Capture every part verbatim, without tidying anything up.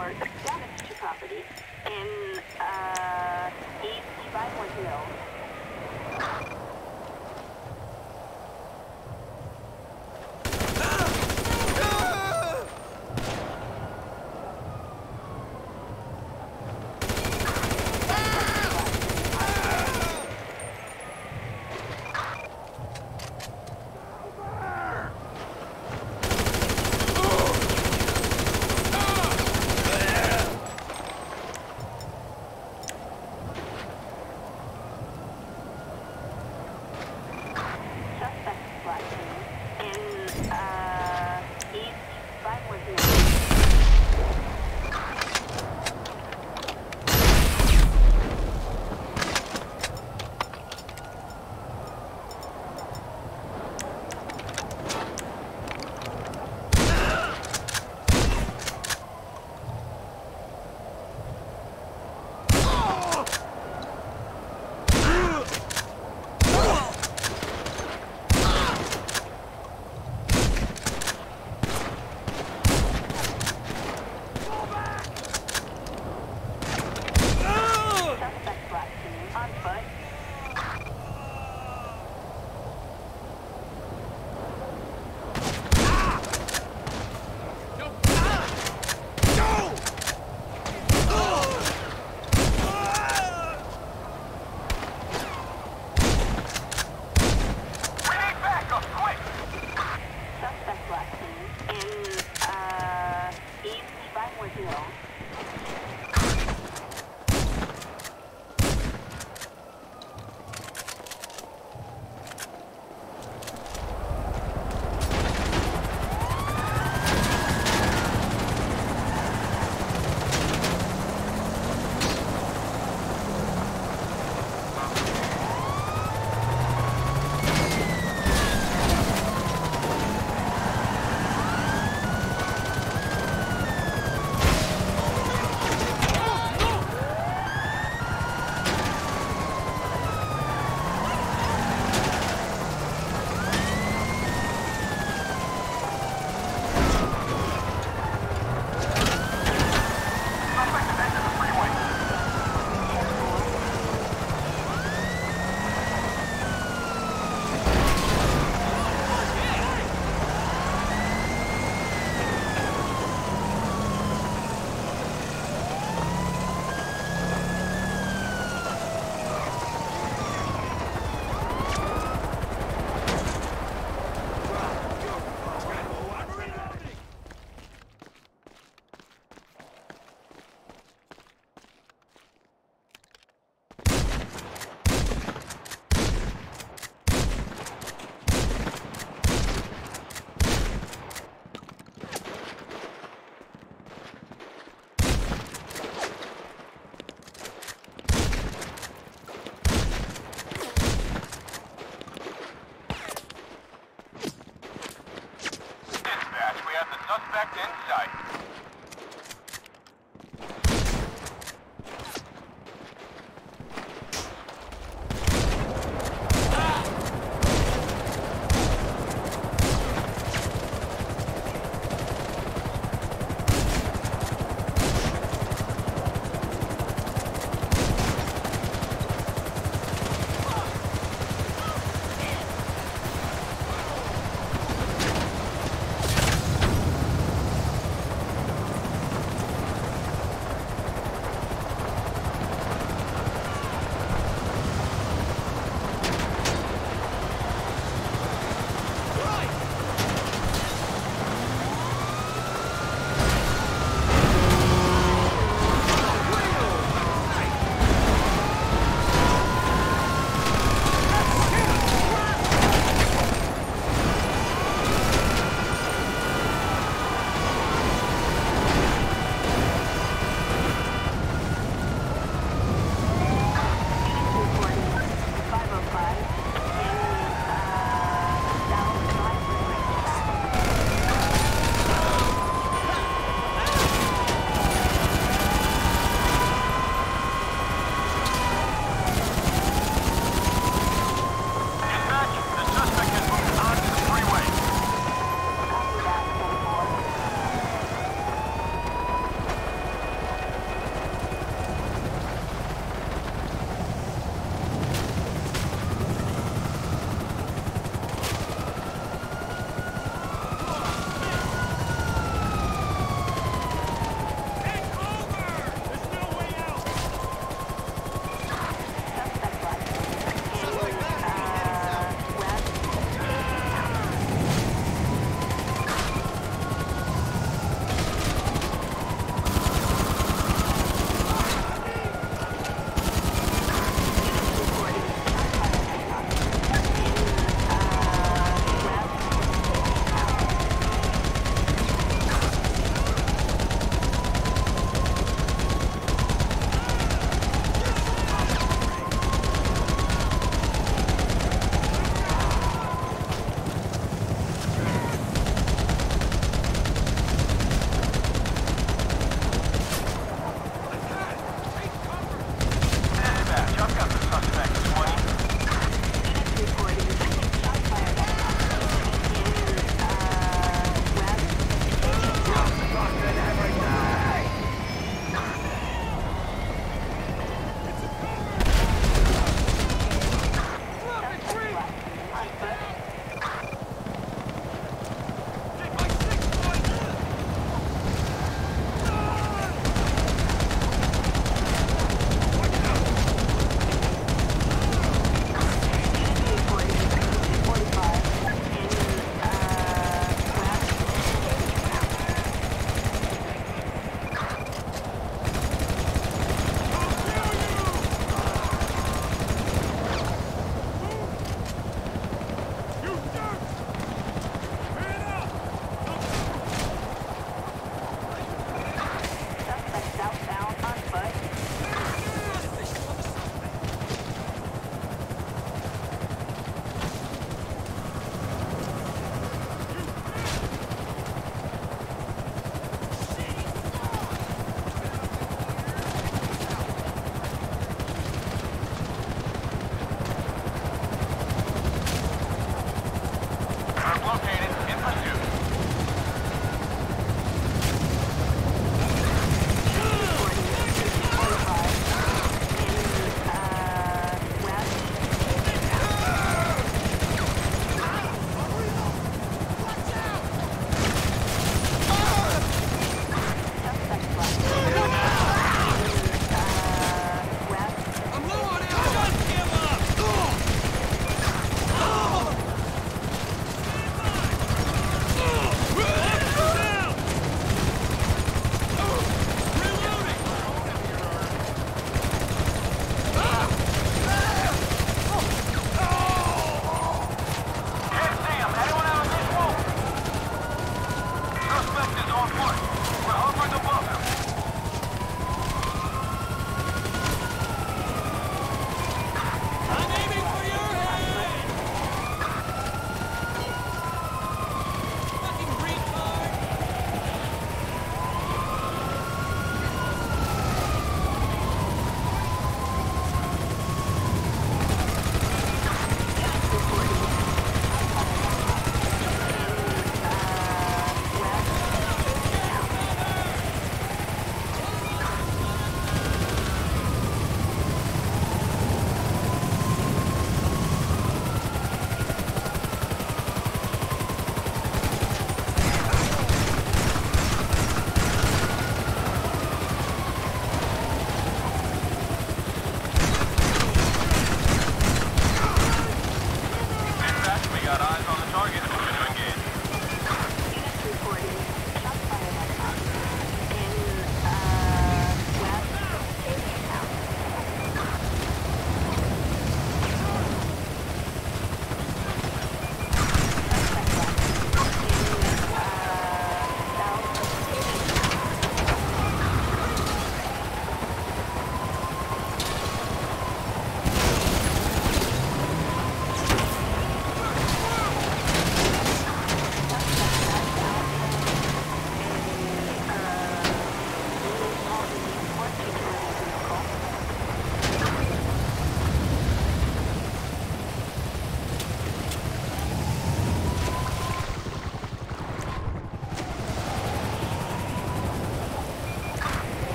for damage to property in uh, East five one Mill. Yeah.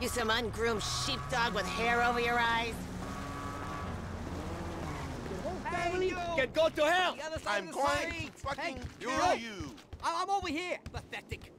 You some ungroomed sheepdog with hair over your eyes? Your whole family hey, you. can go to hell! I'm going fucking hey, you. you! I'm over here, pathetic!